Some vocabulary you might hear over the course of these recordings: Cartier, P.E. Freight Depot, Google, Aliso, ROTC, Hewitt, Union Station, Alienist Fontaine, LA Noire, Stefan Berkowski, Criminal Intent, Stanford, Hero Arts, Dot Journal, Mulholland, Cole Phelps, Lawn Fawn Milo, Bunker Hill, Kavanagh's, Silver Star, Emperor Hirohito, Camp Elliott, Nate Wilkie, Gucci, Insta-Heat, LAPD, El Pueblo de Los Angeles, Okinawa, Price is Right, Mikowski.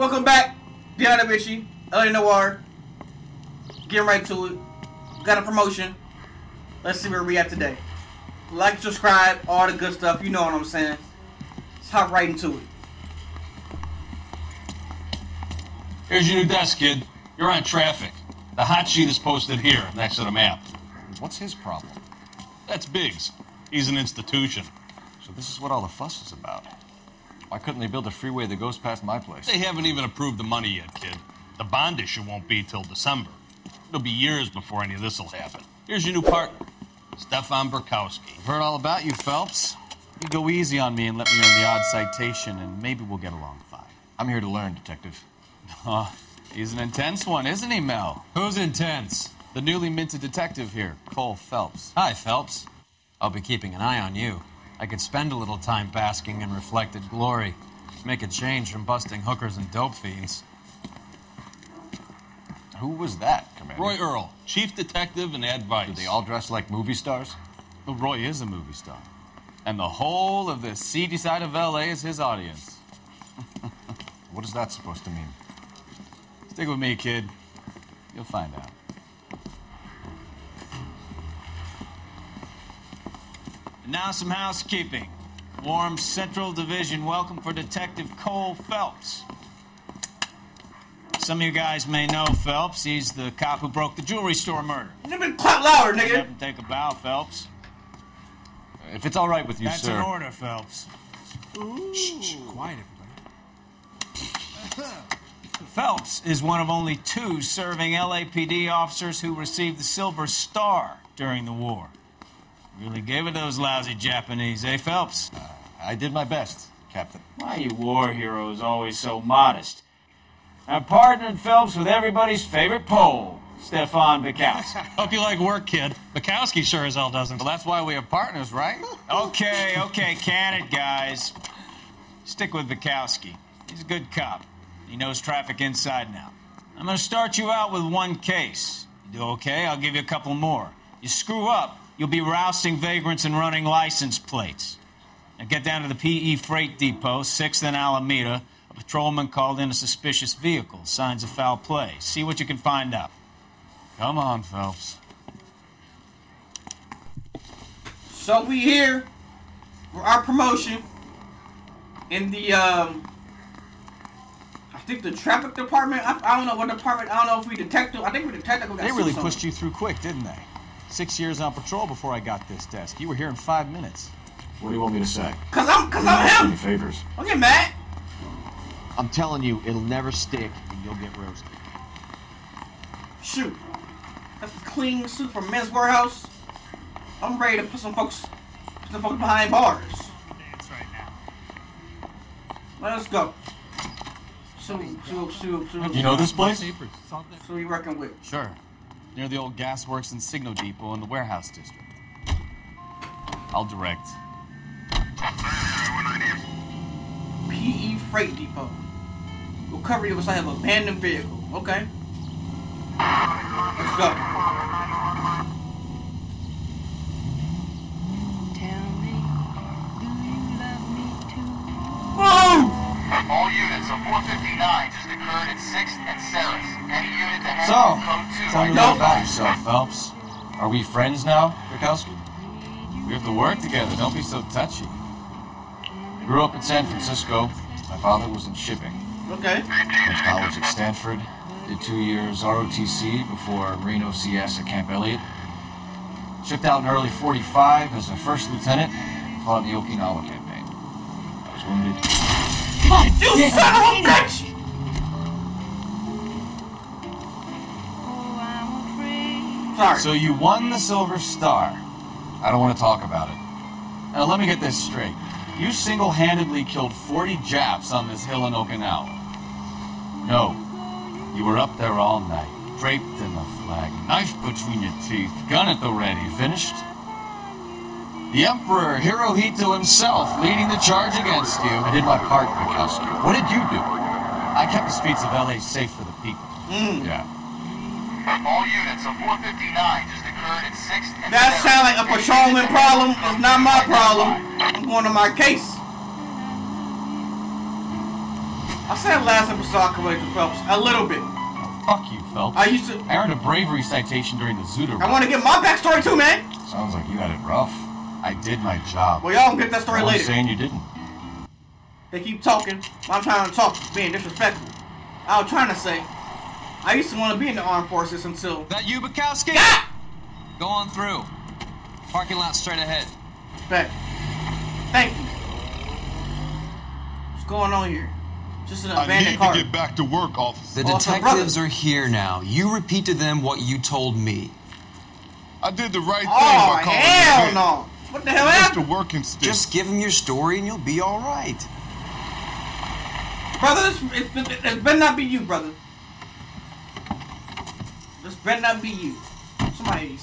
Welcome back, Deanna Bitchy, LA Noire. Getting right to it. Got a promotion. Let's see where we at today. Like, subscribe, all the good stuff. You know what I'm saying. Let's hop right into it. Here's your new desk, kid. You're on traffic. The hot sheet is posted here, next to the map. What's his problem? That's Biggs. He's an institution. So this is what all the fuss is about. Why couldn't they build a freeway that goes past my place? They haven't even approved the money yet, kid. The bond issue won't be till December. It'll be years before any of this will happen. Here's your new partner, Stefan Berkowski. I've heard all about you, Phelps. You go easy on me and let me earn the odd citation, and maybe we'll get along fine. I'm here to learn, Detective. Oh, he's an intense one, isn't he, Mel? Who's intense? The newly minted detective here, Cole Phelps. Hi, Phelps. I'll be keeping an eye on you. I could spend a little time basking in reflected glory. Make a change from busting hookers and dope fiends. Who was that, Commander? Roy Earle, chief detective and advice. Do they all dress like movie stars? Well, Roy is a movie star. And the whole of the seedy side of L.A. is his audience. What is that supposed to mean? Stick with me, kid. You'll find out. Now some housekeeping. Warm Central Division welcome for Detective Cole Phelps. Some of you guys may know Phelps. He's the cop who broke the jewelry store murder. You been clap louder, nigga. Stand up and take a bow, Phelps. If it's all right with you, that's sir. That's an order, Phelps. Ooh. Shh, quiet, everybody. Phelps is one of only two serving LAPD officers who received the Silver Star during the war. Really gave it those lousy Japanese, eh, Phelps? I did my best, Captain. Why you war heroes always so modest? I partnered Phelps with everybody's favorite Pole, Stefan Berkowski. Hope you like work, kid. Mikowski sure as hell doesn't. Well, that's why we have partners, right? Okay, can it, guys. Stick with Berkowski. He's a good cop. He knows traffic inside now. I'm gonna start you out with one case. You do okay, I'll give you a couple more. You screw up, you'll be rousting vagrants and running license plates. Now get down to the P.E. Freight Depot, 6th and Alameda. A patrolman called in a suspicious vehicle. Signs of foul play. See what you can find out. Come on, Phelps. So we here for our promotion in the, I think the traffic department. I don't know what department. I don't know if we detective. I think we detective. They really pushed you through quick, didn't they? 6 years on patrol before I got this desk. You were here in 5 minutes. What do you want me to say? Cause I'm him. Favors. Don't get mad. I'm telling you, it'll never stick, and you'll get roasted. Shoot, that's a clean suit from Men's Warehouse. I'm ready to put some folks behind bars. Let's go. So you know this place? So you working with? Sure. Near the old gas works and signal depot in the warehouse district. I'll direct. P.E. Freight Depot. Recovery of a site of abandoned vehicle. Okay. Let's go. Tell me, do you love me too? Whoa! All units of 459 just occurred at 6th and Ceres. Any unit that has code 2. Tell me about yourself, Phelps. Are we friends now, Mikowski? We have to work together. Don't be so touchy. I grew up in San Francisco. My father was in shipping. Okay. Went to college at Stanford. Did 2 years ROTC before Marine OCS at Camp Elliott. Shipped out in early 45 as a first lieutenant. Fought in the Okinawa campaign. I was wounded. Oh, you son of a bitch! Sorry. So you won the Silver Star. I don't want to talk about it. Now let me get this straight. You single-handedly killed 40 Japs on this hill in Okinawa. No, you were up there all night, draped in the flag, knife between your teeth, gun at the ready, finished. The Emperor Hirohito himself leading the charge against you. I did my part, Mikowski. What did you do? I kept the streets of L.A. safe for the people. Mm. Yeah. All units of 459 just occurred at 6th and that sounds like a patrolman problem. It's not my problem. I'm going to my case. I said last episode I collated Phelps a little bit. Oh, fuck you, Phelps. I used to. I earned a bravery citation during the Zooter. I want to get my backstory too, man. Sounds like you had it rough. I did my job. Well, y'all can get that story later. I'm saying you didn't. They keep talking. I'm trying to talk, being disrespectful. I was trying to say, I used to want to be in the armed forces until. That you, Mikowski? Yeah! Go on through. Parking lot straight ahead. Bet. Thank you. What's going on here? Just an abandoned car. I need to get back to work, officer. The detectives are here now. You repeat to them what you told me. I did the right thing by calling you. Oh, hell no. What the hell happened? Mr. Working Stick. Just give them your story and you'll be all right. Brother, this better not be you, brother. This better not be you. Somebody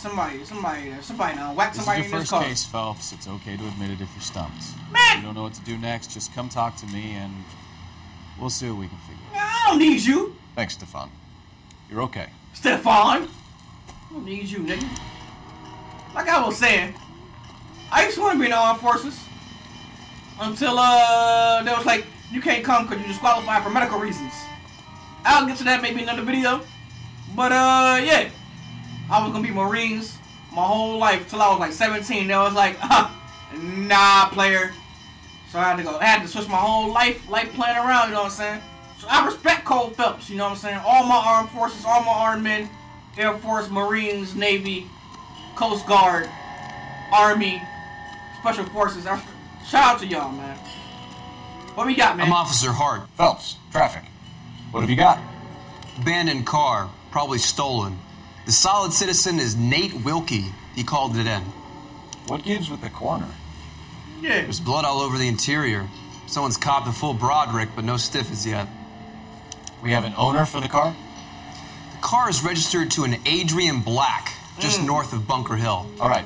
now. Whack somebody in this car. This is your first case, Phelps. It's okay to admit it if you're stumped. Man! You don't know what to do next, just come talk to me and we'll see what we can figure out. I don't need you! Thanks, Stefan. You're okay. Stefan! I don't need you, nigga. Like I was saying, I used to want to be in the armed forces. Until, there was like, you can't come because you disqualified for medical reasons. I'll get to that maybe in another video. But, yeah. I was going to be Marines my whole life till I was like 17. Then I was like, nah, player. So I had to switch my whole life playing around, you know what I'm saying? So I respect Cole Phelps, you know what I'm saying? All my armed forces, all my armed men, Air Force, Marines, Navy, Coast Guard, Army, Special Forces. Shout out to y'all, man. What we got, man? I'm Officer Hart. Phelps, traffic. What have you got? Abandoned car, probably stolen. The solid citizen is Nate Wilkie. He called it in. What gives with the corner? Yeah. There's blood all over the interior. Someone's copped a full Broderick, but no stiff as yet. We have an owner for the car? The car is registered to an Adrian Black, just north of Bunker Hill. All right.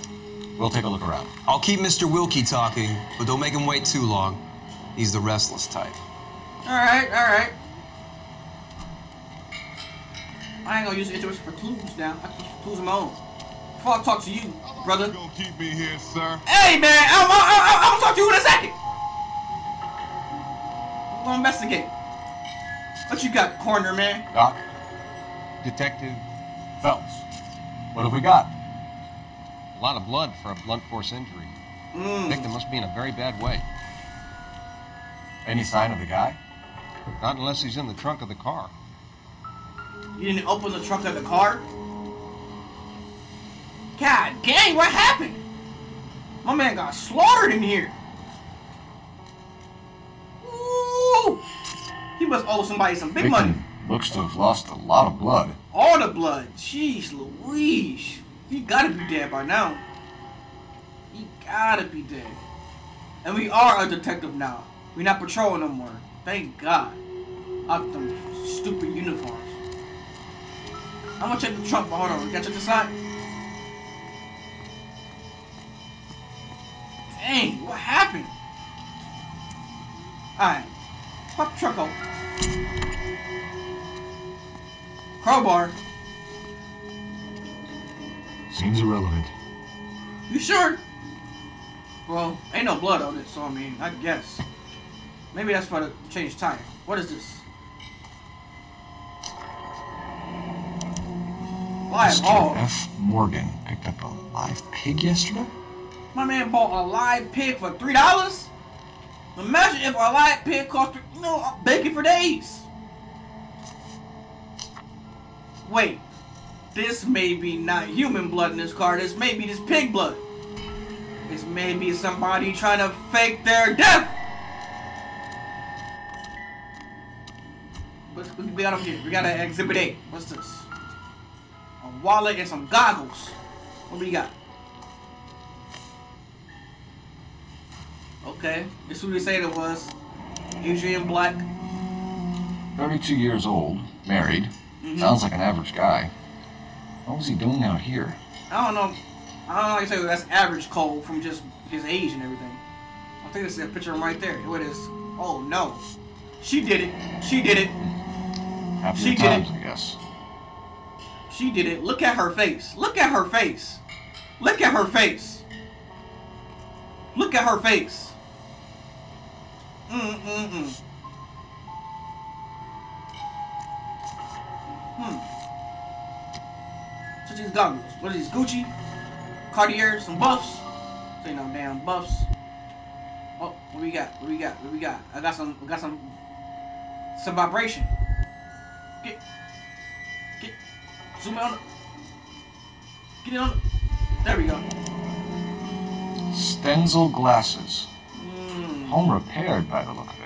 We'll take a look around. I'll keep Mr. Wilkie talking, but don't make him wait too long. He's the restless type. All right, all right. I ain't gonna use intuition for clues now. I can use clues of my own. Before I talk to you, brother. You gonna keep me here, sir? Hey, man, I'm gonna talk to you in a second. I'm gonna investigate. What you got, corner man? Doc, Detective Phelps. What have we got? A lot of blood for a blunt force injury. The victim must be in a very bad way. Any sign of the guy? Not unless he's in the trunk of the car. You didn't open the trunk of the car? God dang, what happened? My man got slaughtered in here. Ooh! He must owe somebody some big money. Looks to have lost a lot of blood. All the blood. Jeez Louise. He gotta be dead by now. He gotta be dead. And we are a detective now. We're not patrolling no more. Thank God. Out them stupid uniforms. I'm gonna check the trunk, but hold on, we gotta check this out. Dang, what happened? Alright. Pop the truck open. Crowbar. Seems irrelevant. You sure? Well, ain't no blood on it, so I mean, I guess. Maybe that's for the change tire. What is this? Live hog. F. Morgan picked up a live pig yesterday? My man bought a live pig for $3? Imagine if a live pig cost, you know, I'll bake it for days. Wait. This may be not human blood in this car. This may be this pig blood. This may be somebody trying to fake their death. We got up here. We got an Exhibit A. What's this? Wallet and some goggles. What do we got? Okay, this is what we said it was. Adrian Black. 32 years old, married. Sounds like an average guy. What was he doing out here? I don't know. I don't know how you say that's average Cole from just his age and everything. I think this is a picture of him right there. What is? Oh no, she did it. She did it. She did it. I guess. She did it. Look at her face. Look at her face. Look at her face. Look at her face. So these goggles. What is these? Gucci? Cartier? Some buffs? Say no damn buffs. Oh, what we got? What we got? What we got? I got some. Some vibration. Get. Zoom it on. Get it on. There we go. Stenzel glasses. Home repaired by the look of it.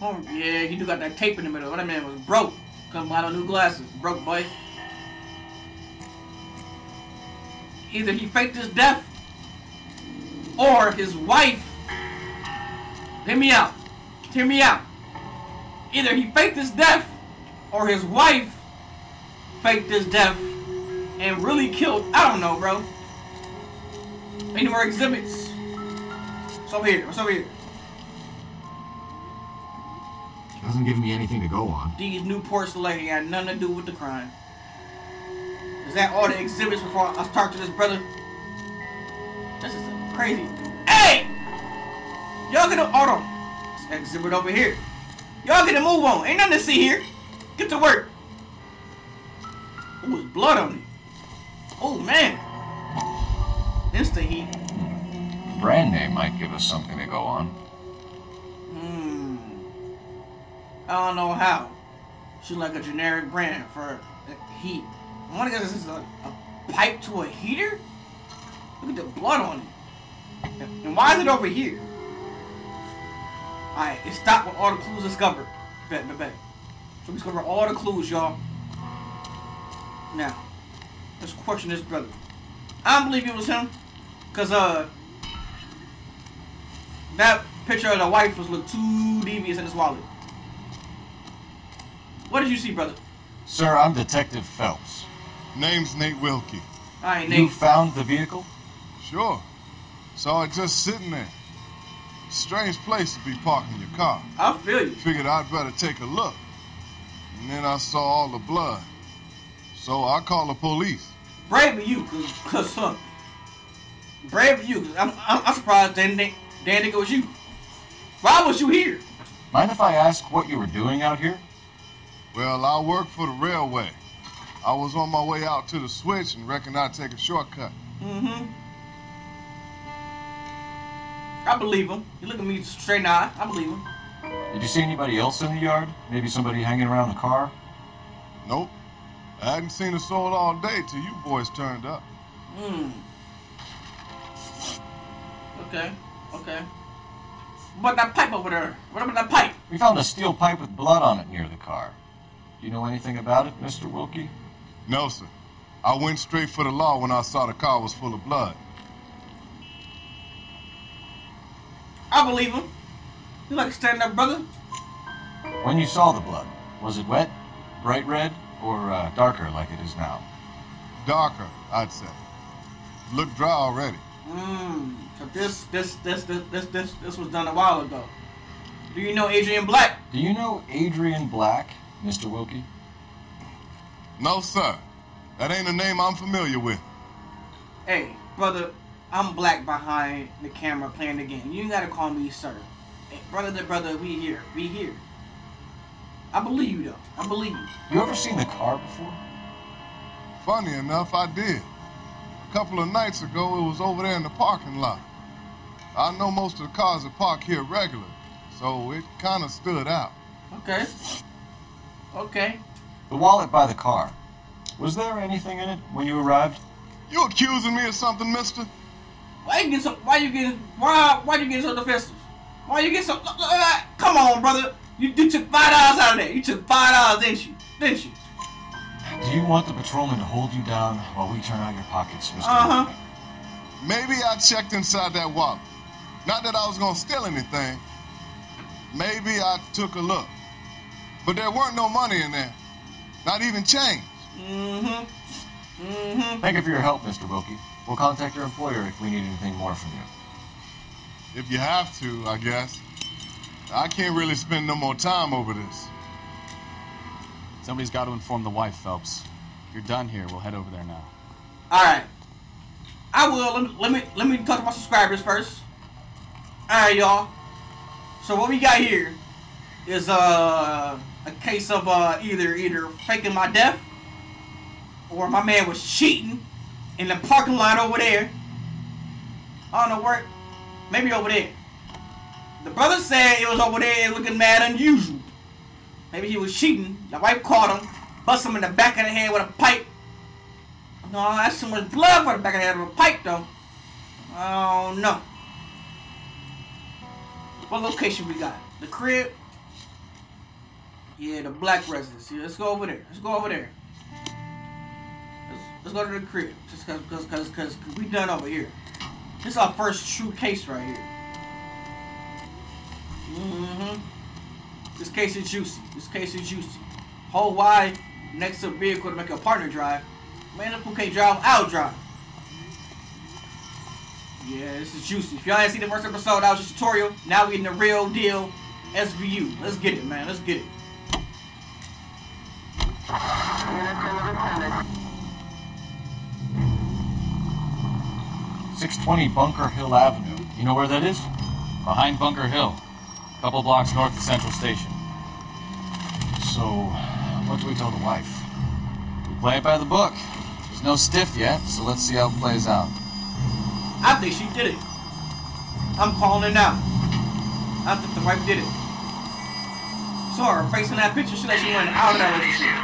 Oh, yeah, he do got that tape in the middle. That man was broke. Couldn't buy no new glasses. Broke boy. Either he faked his death or his wife. Hear me out. Hear me out. Either he faked his death or his wife faked his death and really killed. I don't know, bro. Any more exhibits? What's over here? What's over here? Doesn't give me anything to go on. These new porcelain had nothing to do with the crime. Is that all the exhibits before I talk to this brother? This is crazy. Hey! Y'all get an auto. This exhibit over here. Y'all get a move on. Ain't nothing to see here. Get to work. Ooh, there's blood on it. Oh, man. Insta-Heat. Brand name might give us something to go on. I don't know how. She's like a generic brand for heat. I want to guess this is a pipe to a heater? Look at the blood on it. And why is it over here? Alright, it stopped with all the clues discovered. Bet, bet, bet. So we discovered all the clues, y'all. Now, let's question this brother. I don't believe it was him. Because, that picture of the wife was looked too devious in his wallet. What did you see, brother? Sir, I'm Detective Phelps. Name's Nate Wilkie. All right, Nate. You found the vehicle? Sure. Saw it just sitting there. Strange place to be parking your car. I feel you. Figured I'd better take a look. And then I saw all the blood. So I called the police. Brave of you, cause huh? Brave of you, cause I'm surprised Danny, it was you. Why was you here? Mind if I ask what you were doing out here? Well, I work for the railway. I was on my way out to the switch and reckon I'd take a shortcut. I believe him. You look at me straight in the eye. I believe him. Did you see anybody else in the yard? Maybe somebody hanging around the car? Nope. I hadn't seen a soul all day till you boys turned up. Okay. Okay. What about that pipe over there? What about that pipe? We found a steel pipe with blood on it near the car. Do you know anything about it, Mr. Wilkie? No, sir. I went straight for the law when I saw the car was full of blood. I believe him. You like to stand up, brother? When you saw the blood, was it wet, bright red, or darker like it is now? Darker, I'd say. Looked dry already. So this was done a while ago. Do you know Adrian Black? Do you know Adrian Black, Mr. Wilkie? No, sir. That ain't a name I'm familiar with. Hey, brother, I'm Black behind the camera playing the game. You ain't gotta call me sir. Hey, brother, we here. We here. I believe you, though. I believe you. You ever seen the car before? Funny enough, I did. A couple of nights ago, it was over there in the parking lot. I know most of the cars that park here regularly, so it kind of stood out. Okay. Okay. The wallet by the car. Was there anything in it when you arrived? You accusing me of something, mister? Why you getting so defensive? Why you getting so? Come on, brother. You took $5 out of there. You took $5, didn't you? Didn't you? Do you want the patrolman to hold you down while we turn out your pockets, Mr. Wilkie? Maybe I checked inside that wallet. Not that I was going to steal anything. Maybe I took a look. But there weren't no money in there. Not even change. Thank you for your help, Mr. Wilkie. We'll contact your employer if we need anything more from you. If you have to, I guess. I can't really spend no more time over this. Somebody's got to inform the wife, Phelps. If you're done here, we'll head over there now. All right, I will. Let me talk to my subscribers first. All right, y'all. So what we got here is a case of either faking my death or my man was cheating in the parking lot over there. I don't know where. Maybe over there. The brother said it was over there and looking mad unusual. Maybe he was cheating. The wife caught him, bust him in the back of the head with a pipe. No, that's too much blood for the back of the head with a pipe, though. I don't know. What location we got? The crib? Yeah, the black residence. Yeah, let's go over there. Let's go over there. Let's go to the crib. Just cause we done over here. This is our first true case right here. Mm-hmm. This case is juicy. This case is juicy. Whole wide next to a vehicle to make a partner drive. Man, if you can't drive, I'll drive. Yeah, this is juicy. If y'all ain't seen the first episode, that was a tutorial. Now we in the real deal SVU. Let's get it, man. Let's get it. Yeah, 620 Bunker Hill Avenue. You know where that is? Behind Bunker Hill. A couple blocks north of Central Station. So, what do we tell the wife? We play it by the book. There's no stiff yet, so let's see how it plays out. I think she did it. I'm calling it out. I think the wife did it. So her face in that picture, she let you went out of that relationship.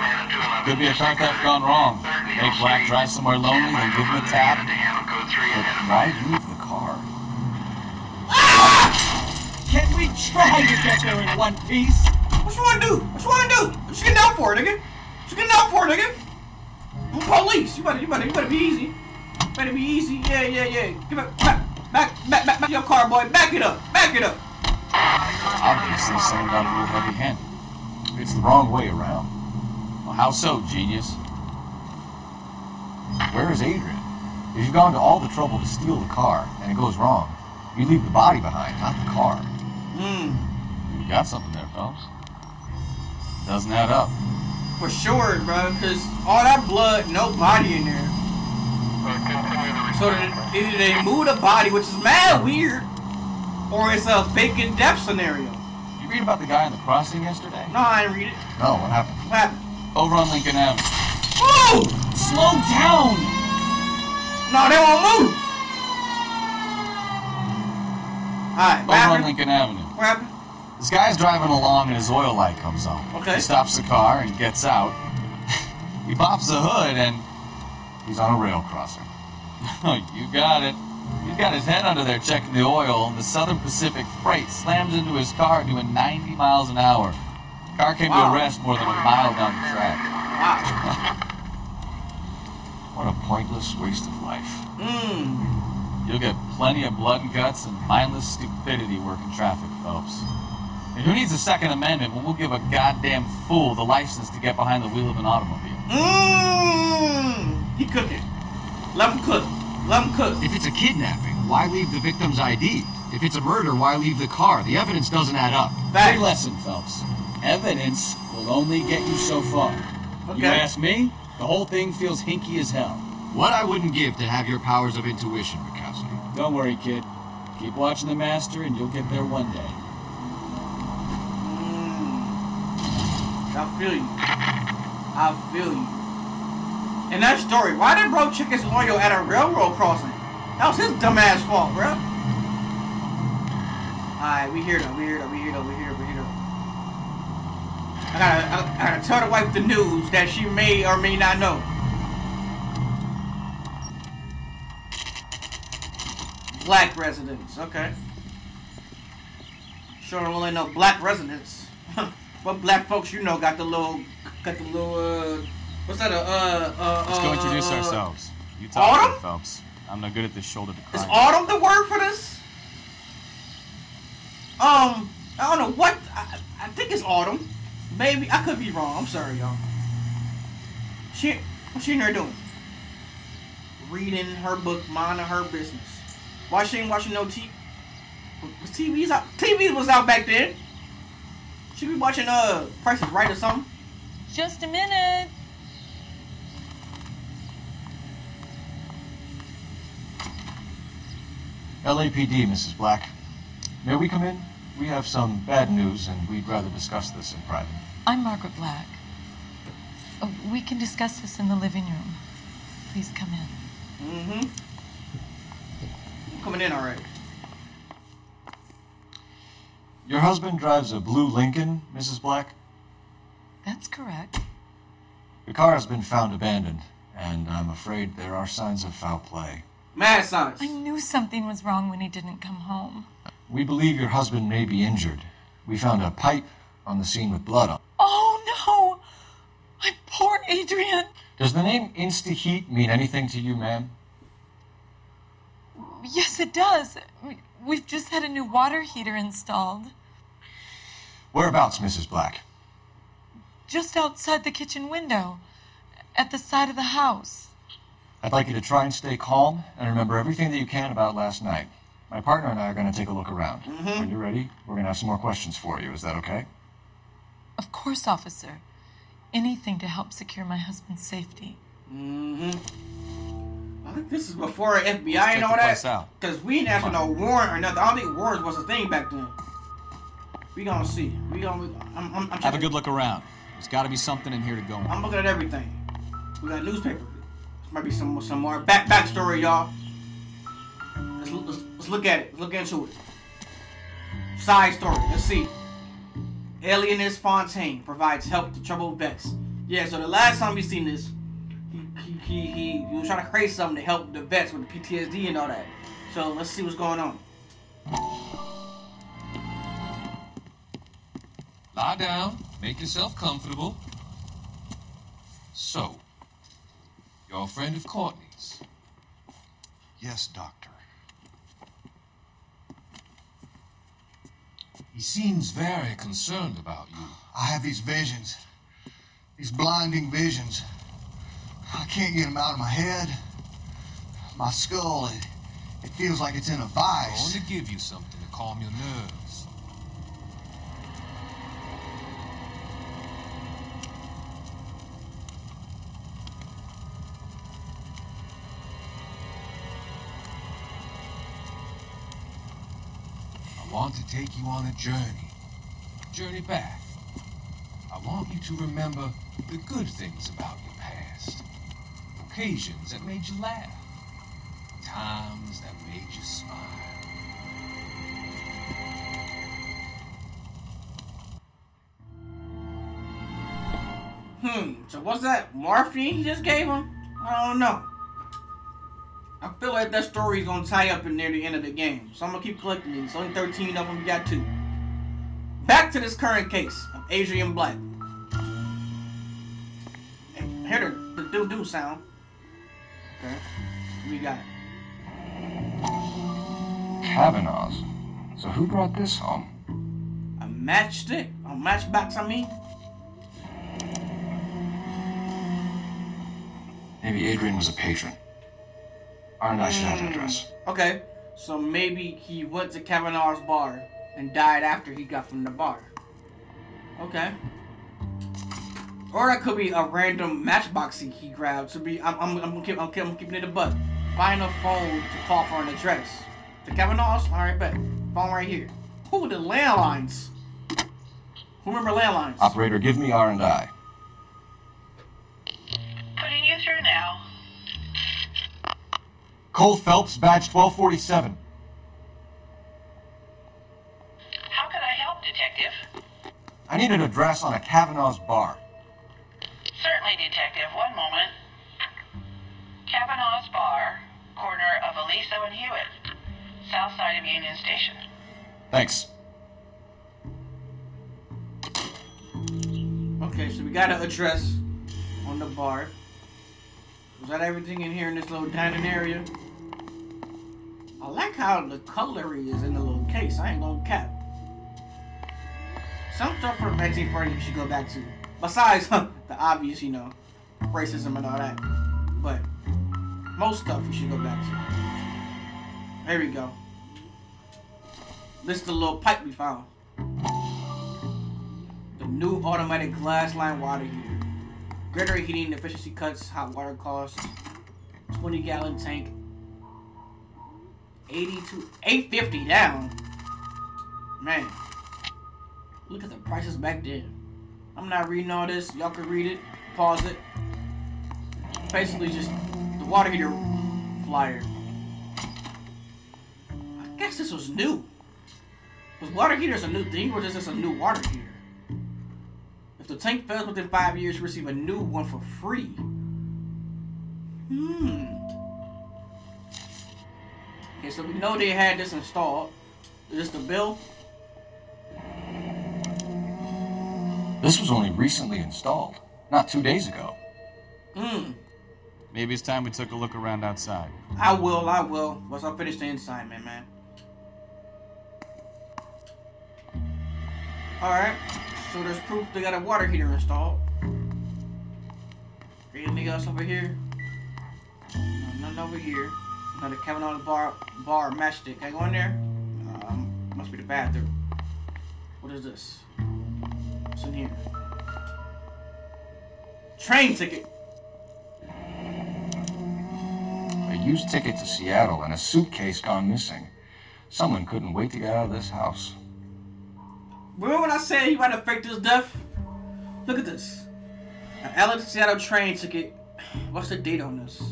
Could be a car theft gone wrong. Make Black drive somewhere lonely, then give him a tap. But why move the car? Can we try to get there in one piece? What you wanna do? What you wanna do? What you getting out for, nigga? What you getting out for, nigga? I'm police. You better be easy. Better be easy. Yeah. Give it back your car, boy. Back it up. Back it up. Obviously, Sam got a little heavy-handed. It's the wrong way around. Well, how so, genius? Where is Adrian? If you've gone to all the trouble to steal the car and it goes wrong, you leave the body behind, not the car. You got something there, Phelps. Doesn't add up. For sure, bro, because all that blood, no body in there. So either they move the body, which is mad weird, or it's a vacant death scenario. You read about the guy on the crossing yesterday? No, I didn't read it. No, what happened? What happened? Over on Lincoln Avenue. Whoa! Slow down! No, they won't move! Alright, over on Lincoln Avenue. What happened? This guy's driving along and his oil light comes on. Okay. He stops the car and gets out. He pops the hood and he's on a rail crossing. You got it. He's got his head under there checking the oil, and the Southern Pacific Freight slams into his car doing 90 miles an hour. The car came to a rest more than a mile down the track. Wow. What a pointless waste of life. You'll get plenty of blood and guts and mindless stupidity working traffic, folks. And who needs a Second Amendment when we'll give a goddamn fool the license to get behind the wheel of an automobile? He cooked it. Let him cook. Let him cook. If it's a kidnapping, why leave the victim's ID? If it's a murder, why leave the car? The evidence doesn't add up. Big lesson, Phelps. Evidence will only get you so far. Okay. You ask me, the whole thing feels hinky as hell. What I wouldn't give to have your powers of intuition, Mikowski. Don't worry, kid. Keep watching the master and you'll get there one day. I feel you. I feel you. And that story, why did bro check his oil at a railroad crossing? That was his dumbass fault, bro. Alright, we here though, we here though. I gotta tell the wife the news that she may or may not know. Black residents, okay. Sure don't really know black residents. But black folks you know got the little what's that? Let's go introduce ourselves. You talk to Phelps. I'm not good at this shoulder to climb. Is autumn the word for this? I don't know what. I think it's autumn. Maybe I could be wrong. I'm sorry, y'all. What's she in there doing? Reading her book, minding her business. Why she ain't watching no TV? TV's out. TV was out back then. She be watching Price is Right or something. Just a minute. LAPD, Mrs. Black. May we come in? We have some bad news, and we'd rather discuss this in private. I'm Margaret Black. Oh, we can discuss this in the living room. Please come in. Mm-hmm. I'm coming in already. Your husband drives a blue Lincoln, Mrs. Black? That's correct. The car has been found abandoned, and I'm afraid there are signs of foul play. Mad signs! I knew something was wrong when he didn't come home. We believe your husband may be injured. We found a pipe on the scene with blood on. Oh, no! My poor Adrian! Does the name Insta-Heat mean anything to you, ma'am? Yes, it does. We've just had a new water heater installed. Whereabouts, Mrs. Black? Just outside the kitchen window, at the side of the house. I'd like you to try and stay calm and remember everything that you can about last night. My partner and I are going to take a look around. Mm-hmm. When you're ready, we're going to have some more questions for you. Is that okay? Of course, officer. Anything to help secure my husband's safety. Mm-hmm. I think this is before FBI and all that. Because we didn't have to know warrant or nothing. I don't think warrants was a thing back then. We gonna see. We gonna. I'm have a good look around. There's got to be something in here to go on. I'm looking at everything. We got a newspaper. There might be some more backstory, y'all. Let's look at it. Look into it. Side story. Let's see. Alienist Fontaine provides help to troubled vets. Yeah. So the last time we seen this, he was trying to create something to help the vets with the PTSD and all that. So let's see what's going on. Lie down. Make yourself comfortable. So, you're a friend of Courtney's? Yes, Doctor. He seems very concerned about you. I have these visions. These blinding visions. I can't get them out of my head. My skull, it feels like it's in a vice. I want to give you something to calm your nerves. I want to take you on a journey back. I want you to remember the good things about your past, occasions that made you laugh, times that made you smile. So what's that? Morphine he just gave him? I don't know. I feel like that story's gonna tie up in near the end of the game. So I'm gonna keep collecting these. Only 13 of them, we got 2. Back to this current case of Adrian Black. And hear the doo-doo sound. Okay. We got it. Kavanagh's. So who brought this home? A matchstick? A matchbox, I mean? Maybe Adrian was a patron. I should have an address. Okay, so maybe he went to Kavanagh's bar and died after he got from the bar. Okay. Or that could be a random matchbox he grabbed. To be, I'm keeping it a buck. Find a phone to call for an address. To Kavanagh's? All right, bet. Phone right here. Who the landlines? Who remember landlines? Operator, give me R&I. Putting you through now. Cole Phelps, badge 1247. How can I help, Detective? I need an address on a Kavanagh's bar. Certainly, Detective. One moment. Kavanagh's bar, corner of Aliso and Hewitt, south side of Union Station. Thanks. Okay, so we got an address on the bar. Was that everything in here in this little dining area? I like how the cutlery is in the little case. I ain't gonna cap. Some stuff from 1940 you should go back to. Besides the obvious, you know, racism and all that. But most stuff you should go back to. There we go. This is the little pipe we found. The new automatic glass line water heater. Greater heating efficiency cuts hot water costs. 20-gallon tank. 850 down. Man, look at the prices back then. I'm not reading all this. Y'all can read it. Pause it. Basically just the water heater flyer. I guess this was new. Was water heaters a new thing, or is this a new water heater? If the tank fails within 5 years, you receive a new one for free. Okay, so we know they had this installed. Is this the bill? This was only recently installed, not 2 days ago. Maybe it's time we took a look around outside. I will, once I finish the inside, man. Alright, so there's proof they got a water heater installed. Anything else over here? Nothing over here. Another Kavanagh's bar matchstick. Can I go in there? Must be the bathroom. What is this? What's in here? Train ticket! A used ticket to Seattle and a suitcase gone missing. Someone couldn't wait to get out of this house. Remember when I said he might have faked his death? Look at this. An LA to Seattle train ticket. What's the date on this?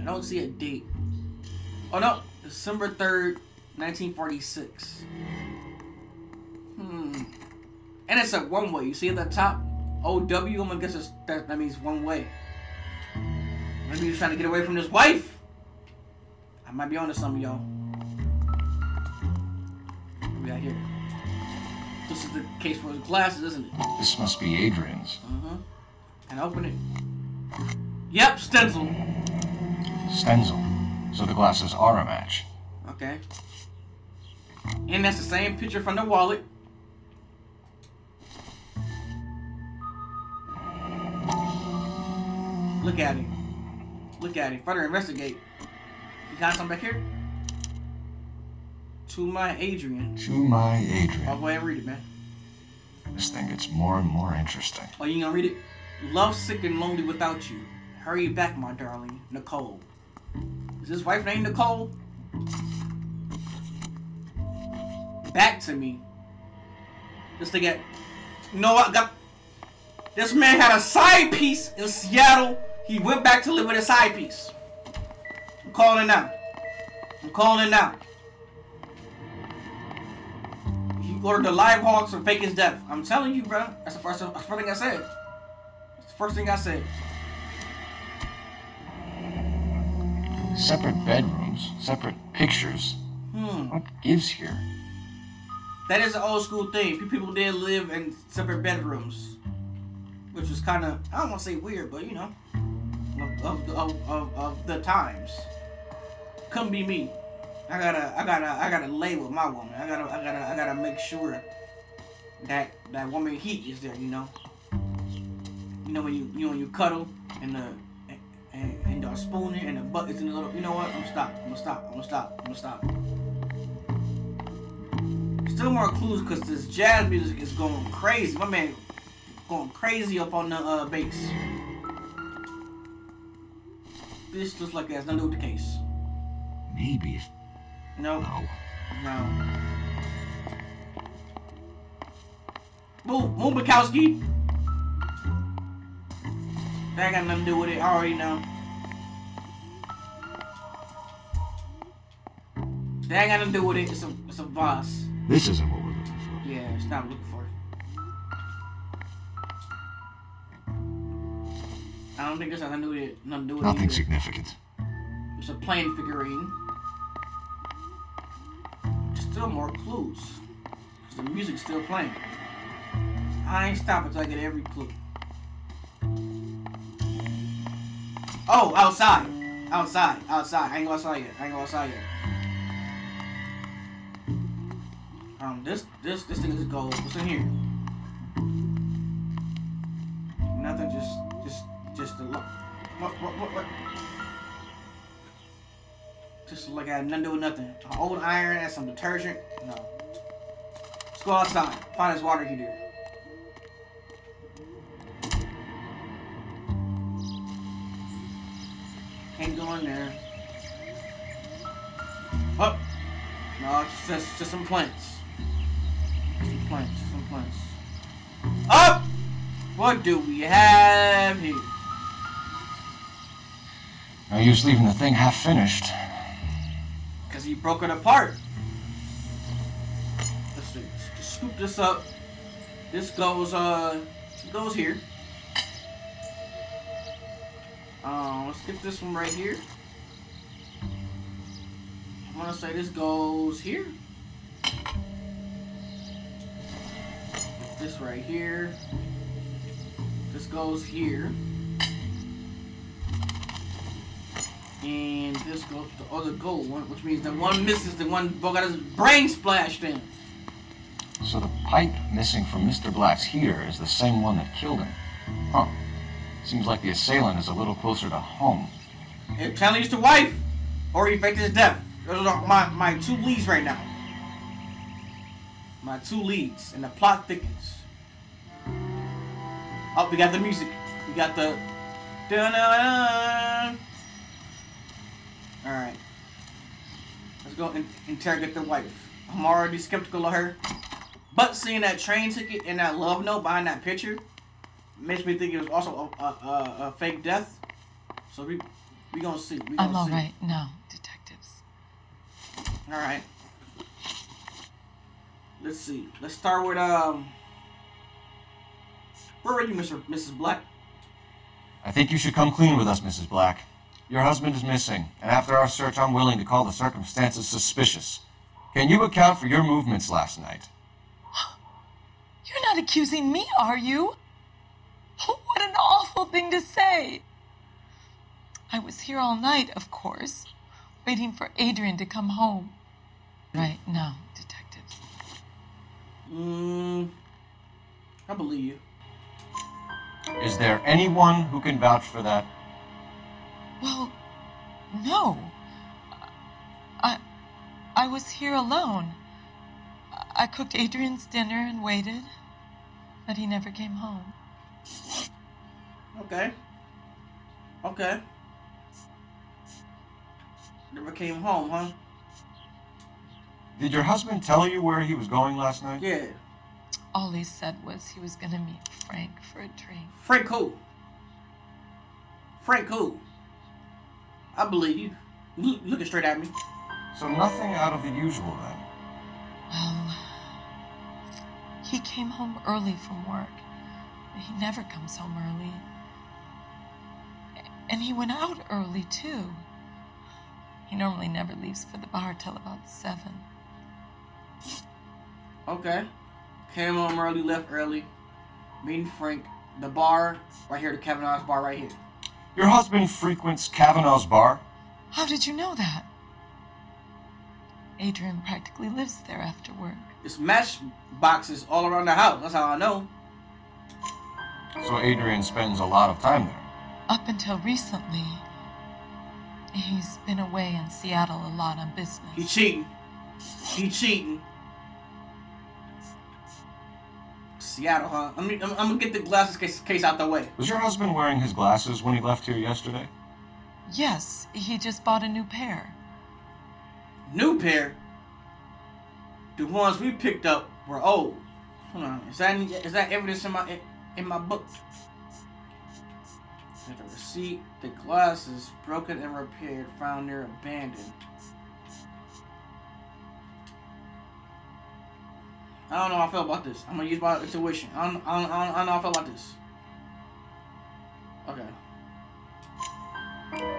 I don't see a date. Oh no, December 3rd, 1946. And it's a one way. You see at the top? OW, I'm gonna guess it's, that means one way. Maybe he's trying to get away from his wife. I might be on to some of y'all. Out here. This is the case for his glasses, isn't it? This must be Adrian's. And open it. Yep, Stenzel. So the glasses are a match. Okay. And that's the same picture from the wallet. Look at him. Look at him. Further investigate. You got something back here? To my Adrian. To my Adrian. Oh, go ahead and read it, man. This thing gets more and more interesting. Oh, you gonna read it? Love, sick, and lonely without you. Hurry back, my darling, Nicole. Is his wife named Nicole? Back to me. This thing got... No, I got... This man had a side piece in Seattle. He went back to live with a side piece. I'm calling now. I'm calling now. Order the live hogs and fake his death. I'm telling you, bro. That's the first thing I said. That's the first thing I said. Separate bedrooms, separate pictures. What gives here? That is an old school thing. People did live in separate bedrooms, which was kind of, I don't want to say weird, but you know, of the times. Couldn't be me. I gotta lay with my woman. I gotta make sure that woman heat is there. You know. You know when you cuddle and the spooning and the butt is in the little. You know what? I'm gonna stop. Still more clues because this jazz music is going crazy. My man going crazy up on the bass. This looks like it has nothing to do with the case. Maybe. No. Move, Mikowski. That got nothing to do with it. I already know. That got nothing to do with it. It's a boss. This isn't what we're looking for. Yeah, it's not looking for it. I don't think there's nothing to do with it. Nothing significant. It's a plain figurine. Still more clues, cause the music's still playing. I ain't stopping till I get every clue. Oh, outside. I ain't go outside yet. This thing is gold. What's in here? Nothing. Just a look. What? Just like I had nothing to do with nothing. An old iron and some detergent. No. Let's go outside. Find his water heater. Can't go in there. Oh! No, it's just some plants. Up! What do we have here? No use leaving the thing half finished. Because he broke it apart. Let's see. Just scoop this up. This goes, goes here. Let's get this one right here. I'm gonna say this goes here. Get this right here. This goes here. And this goes to the other gold one, which means that one misses the one that got his brain splashed in. So the pipe missing from Mr. Black's heater is the same one that killed him. Huh. Seems like the assailant is a little closer to home. It challenged the wife or effected his death. Those are my two leads right now. My two leads, and the plot thickens. Oh, we got the music. We got the... Alright. Let's go and interrogate the wife. I'm already skeptical of her. But seeing that train ticket and that love note behind that picture makes me think it was also a fake death. So we gonna see. We gonna I'm alright now, detectives. Alright. Let's see. Let's start with, where were you, Mrs. Black? I think you should come clean with us, Mrs. Black. Your husband is missing, and after our search, I'm willing to call the circumstances suspicious. Can you account for your movements last night? You're not accusing me, are you? What an awful thing to say. I was here all night, of course, waiting for Adrian to come home. Right now, detectives. I believe you. Is there anyone who can vouch for that? Well, no. I was here alone. I cooked Adrian's dinner and waited, but he never came home. Okay. Okay. Never came home, huh? Did your husband tell you where he was going last night? Yeah. All he said was he was going to meet Frank for a drink. Frank who? Frank who? I believe you. Looking straight at me. So nothing out of the usual then? Well, he came home early from work. He never comes home early. And he went out early too. He normally never leaves for the bar till about 7. Okay. Came home early, left early. Meeting Frank. The bar right here, the Kavanaugh's bar right here. Your husband frequents Kavanaugh's bar? How did you know that? Adrian practically lives there after work. It's matchboxes all around the house. That's how I know. So Adrian spends a lot of time there. Up until recently, he's been away in Seattle a lot on business. He cheating. He cheating. Seattle, huh? I'm gonna get the glasses case out the way. Was your husband wearing his glasses when he left here yesterday? Yes, he just bought a new pair. New pair? The ones we picked up were old. Hold on, is that evidence in my book? The receipt, the glasses, broken and repaired, found near abandoned. I don't know how I feel about this. I'm gonna use my intuition. I don't know how I feel about this. Okay.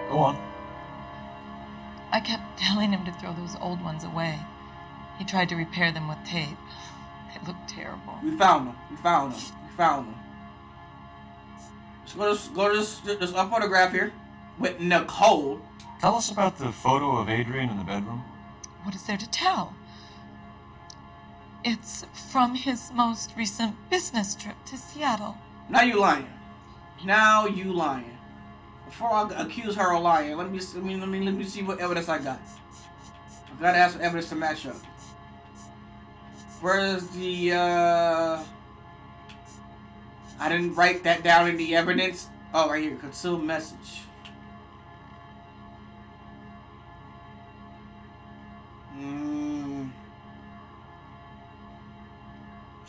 Go on. I kept telling him to throw those old ones away. He tried to repair them with tape. They looked terrible. We found them. We found them. We found them. Let's go to this photograph here with Nicole. Tell us about the photo of Adrian in the bedroom. What is there to tell? It's from his most recent business trip to Seattle. Now you lying. Now you lying. Before I accuse her of lying, let me see what evidence I got. I gotta have some evidence to match up. Where's the? I didn't write that down in the evidence. Oh, right here, concealed message.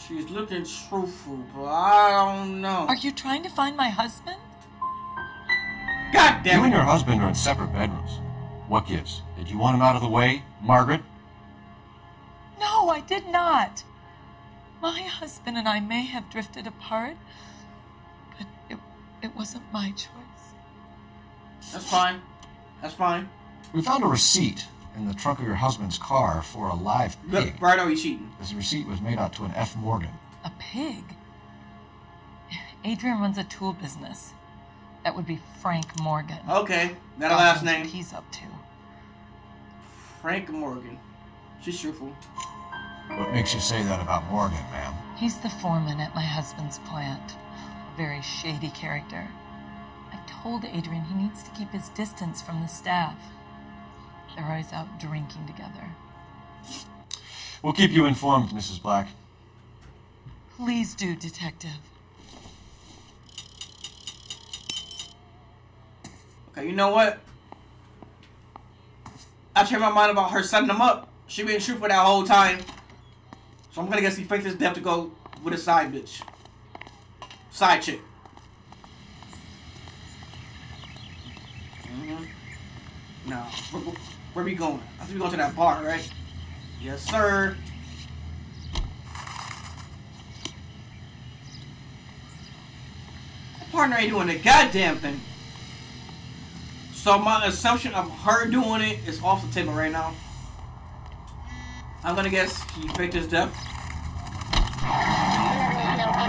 She's looking truthful, but I don't know. Are you trying to find my husband? God damn it! You and your husband are in separate bedrooms. What gives? Did you want him out of the way, Margaret? No, I did not. My husband and I may have drifted apart, but it wasn't my choice. That's fine. That's fine. We found a receipt in the trunk of your husband's car for a live pig. Right now he's cheating. This receipt was made out to an F. Morgan. A pig? Adrian runs a tool business. That would be Frank Morgan. Okay, that last name. What he's up to. Frank Morgan. She's truthful. What makes you say that about Morgan, ma'am? He's the foreman at my husband's plant. A very shady character. I've told Adrian he needs to keep his distance from the staff. They're always out drinking together. We'll keep you informed, Mrs. Black. Please do, Detective. Okay, you know what? I changed my mind about her setting him up. She been truthful that whole time. So I'm gonna guess he faked his death to go with a side bitch. Side chick. Mm-hmm. Now, where we going? I think we going to that bar, right? Yes, sir. My partner ain't doing a goddamn thing. So my assumption of her doing it is off the table right now. I'm gonna guess he faked his death.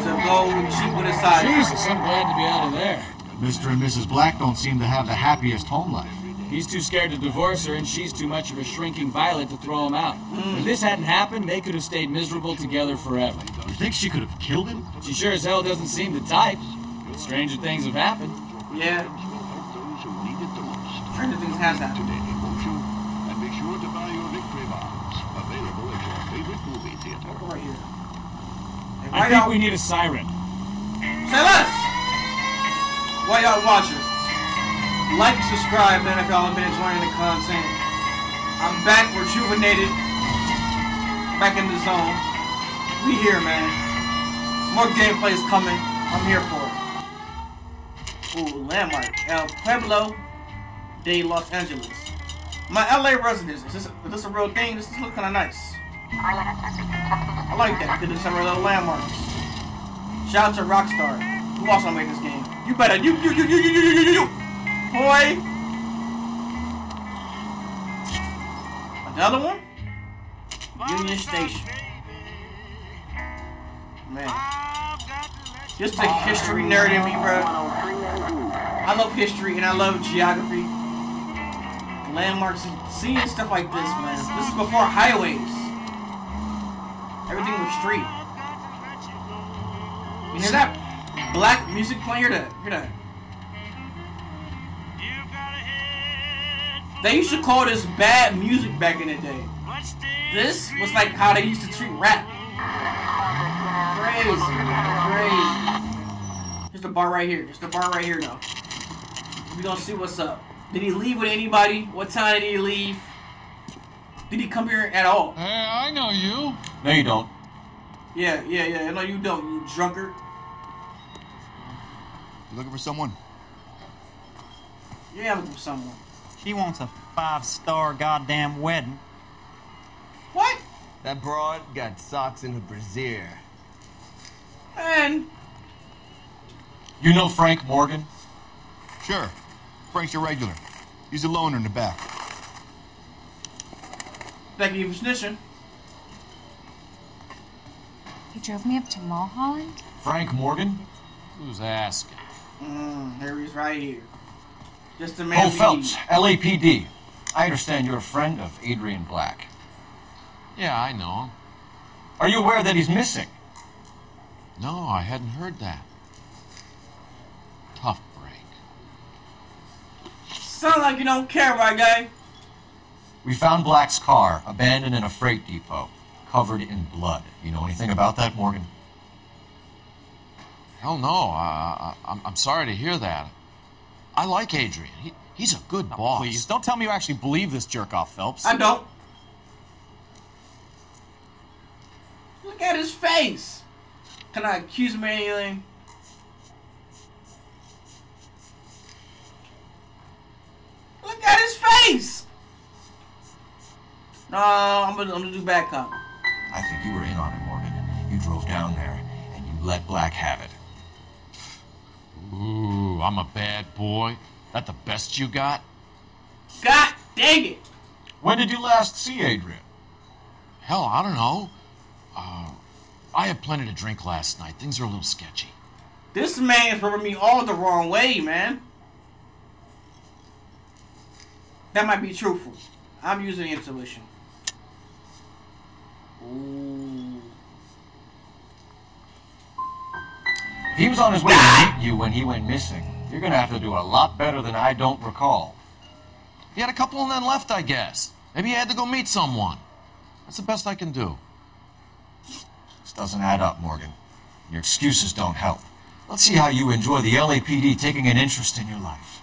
So go cheat with his side. Jesus, I'm glad to be out of there. Mr. and Mrs. Black don't seem to have the happiest home life. He's too scared to divorce her, and she's too much of a shrinking violet to throw him out. If this hadn't happened, they could have stayed miserable together forever. You think she could have killed him? She sure as hell doesn't seem the type. But stranger things have happened. Yeah. Stranger things have happened. And be sure to buy your victory bonds. Available at your favorite movie theater. Right here. I think we need a siren. Say less! Why y'all watching? Like and subscribe, man, if y'all have been enjoying the content. I'm back, rejuvenated. Back in the zone. We here, man. More gameplay is coming. I'm here for it. Ooh, landmark. El Pueblo de Los Angeles. My LA residence. Is this a real thing? This looks kind of nice. I like that. Did some little landmarks. Shout out to Rockstar, who also made this game. You better you boy. Another one. Union Station. Man, just a history nerd in me, bro. I love history and I love geography. Landmarks, seeing stuff like this, man. This is before highways. Everything was street. You hear that black music playing? Hear that? They used to call this bad music back in the day. This was like how they used to treat rap. Crazy. There's the bar right here. There's the bar right here now. We gonna see what's up. Did he leave with anybody? What time did he leave? Did he come here at all? Hey, I know you. No, you don't. Yeah. No, you don't, you drunkard. You looking for someone? Yeah, I'm looking for someone. She wants a 5-star goddamn wedding. What? That broad got socks in her brassiere. And... You know Frank Morgan? Sure. Frank's your regular. He's a loner in the back. Thank you for snitching. He drove me up to Mulholland? Frank Morgan? Who's asking? Here he's right here. Just a man. Cole Phelps, LAPD. I understand you're a friend of Adrian Black. Yeah, I know him. Are you aware that he's missing? No, I hadn't heard that. Tough. Sound like you don't care, my guy. We found Black's car, abandoned in a freight depot, covered in blood. You know anything about that, Morgan? Hell no. I'm sorry to hear that. I like Adrian. He's a good boss. Please, don't tell me you actually believe this jerk-off, Phelps. I don't. Look at his face. Can I accuse him of anything? Look at his face! No, I'm gonna do back up. I think you were in on it, Morgan. You drove down there, and you let Black have it. Ooh, I'm a bad boy. That the best you got? God dang it! When did you last see Adrian? Hell, I don't know. I had plenty to drink last night. Things are a little sketchy. This man is rubbing me all the wrong way, man. That might be truthful. I'm using intuition. Ooh. He was on his way to meet you when he went missing. You're gonna have to do a lot better than I don't recall. He had a couple and then left, I guess. Maybe he had to go meet someone. That's the best I can do. This doesn't add up, Morgan. Your excuses don't help. Let's see how you enjoy the LAPD taking an interest in your life.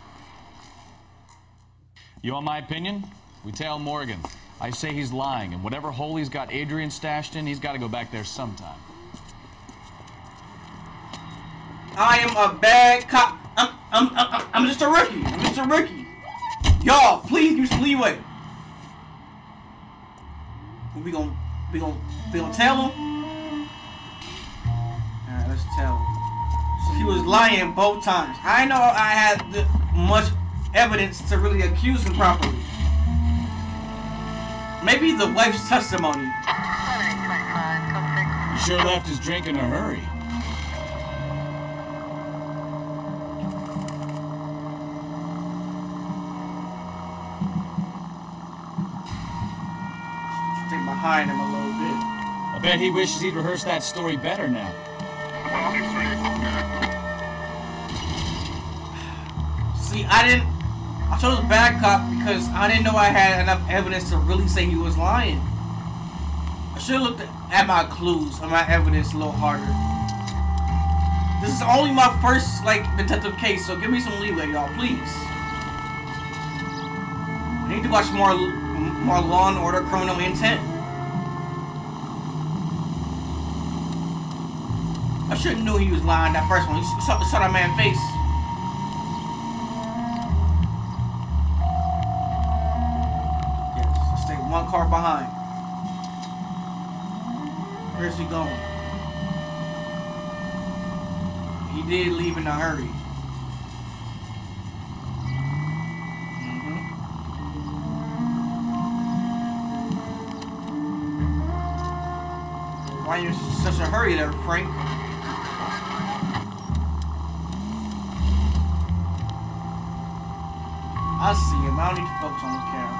You want my opinion? We tail Morgan. I say he's lying, and whatever hole he's got Adrian stashed in, he's got to go back there sometime. I am a bad cop. I'm just a rookie. I'm just a rookie. Y'all, please give me some leeway. We gonna tell him? Alright, let's tell him. So he was lying both times. I know I had much evidence to really accuse him properly. Maybe the wife's testimony. He sure left his drink in a hurry. Behind him a little bit. I bet he wishes he'd rehearsed that story better now. See, I chose bad cop because I didn't know I had enough evidence to really say he was lying. I should have looked at my clues and my evidence a little harder. This is only my first, detective case, so give me some leeway, y'all, please. I need to watch more Law and Order Criminal Intent. I should've knew he was lying that first one. He saw that man's face. Yes, I stayed one car behind. Where's he going? He did leave in a hurry. Why are you in such a hurry there, Frank? I see him. I don't need to focus on the camera.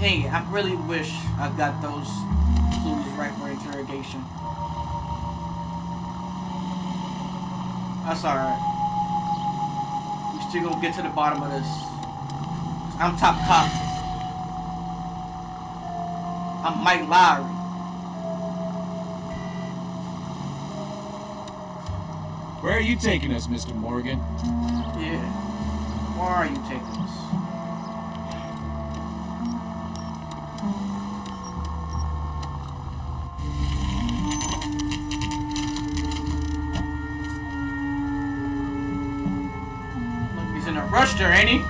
Dang it, I really wish I got those clues right for interrogation. That's alright. We still gonna get to the bottom of this. I'm top cop. I'm Mike Lowry. Where are you taking us, Mr. Morgan? Yeah. Where are you taking us? Look, he's in a rush there, ain't he?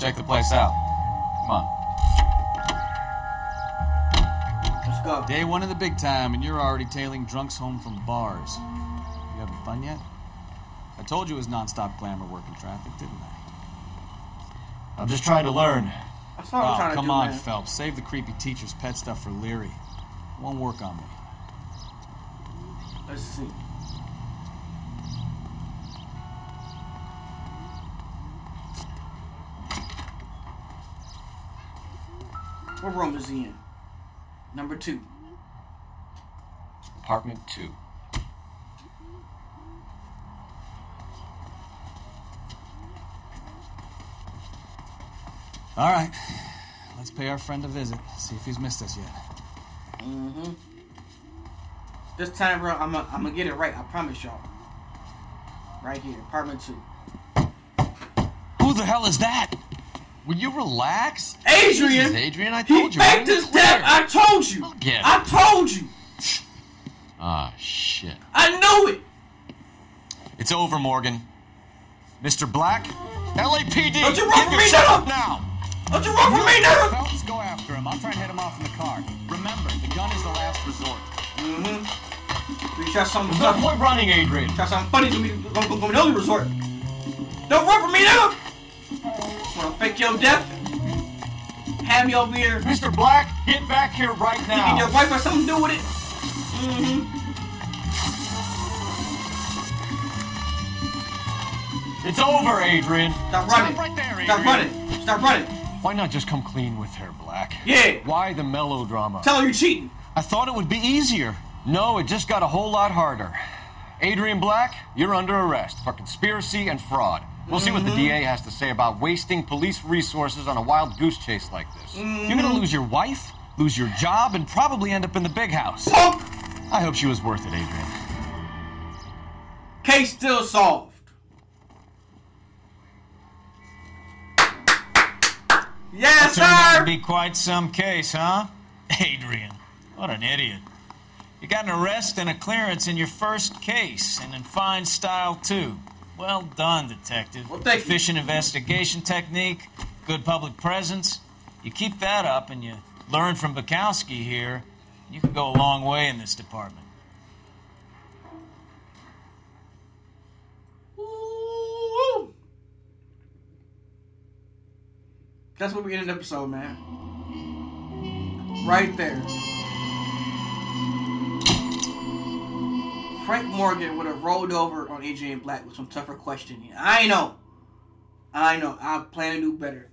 Check the place out. Come on. Let's go. Day one of the big time, and you're already tailing drunks home from bars. You having fun yet? I told you it was non-stop glamour work in traffic, didn't I? I'm just trying to learn. That's what I'm trying to do, man. Come on, Phelps. Save the creepy teacher's pet stuff for Leary. Won't work on me. Let's see. What room is he in? Number 2. Apartment 2. All right. Let's pay our friend a visit. See if he's missed us yet. Mm-hmm. This time, bro, I'm gonna get it right. I promise y'all. Right here. Apartment 2. the hell is that? Will you relax? Adrian! Adrian, I told you. He faked his death! I told you! I told you! Ah, shit. I knew it! It's over, Morgan. Mr. Black, LAPD, don't you run from me, nigga! Now! Don't you run from me, nigga! Phelps, go after him. I'll try and head him off in the car. Remember, the gun is the last resort. Mm-hmm. You try something funny. Quit running, Adrian. Try something funny to me. Go to another resort. Don't run from me, nigga! Wanna fake your death? Have me over here. Mr. Black, get back here right now. You need your wife or something to do with it? Mm-hmm. It's over, Adrian. Stop running. Stop right there, Adrian. Stop running. Stop running. Why not just come clean with her, Black? Yeah. Why the melodrama? Tell her you're cheating. I thought it would be easier. No, it just got a whole lot harder. Adrian Black, you're under arrest for conspiracy and fraud. We'll see what the DA has to say about wasting police resources on a wild goose chase like this. You're gonna lose your wife, lose your job, and probably end up in the big house. Punk. I hope she was worth it, Adrian. Case still solved. Yes, sir! That turned out to be quite some case, huh? Adrian, what an idiot. You got an arrest and a clearance in your first case, and in fine style, too. Well done, Detective. Well, thank you. Efficient investigation technique, good public presence. You keep that up and you learn from Bukowski here, you can go a long way in this department. Ooh. That's what we end an episode, man. Right there. Frank Morgan would have rolled over on Adrian Black with some tougher questioning. I know. I know. I plan to do better.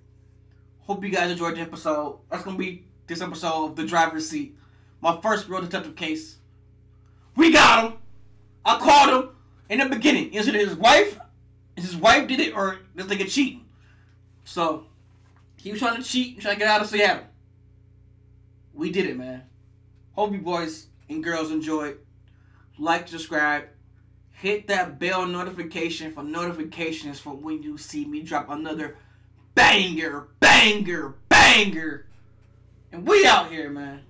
Hope you guys enjoyed the episode. That's going to be this episode of The Driver's Seat. My first real detective case. We got him. I called him in the beginning. Is it his wife? Is his wife did it or this nigga cheating? So, he was trying to cheat and trying to get out of Seattle. We did it, man. Hope you boys and girls enjoyed. Like, subscribe, hit that bell notification for notifications for when you see me drop another banger, banger, banger. And we out here, man.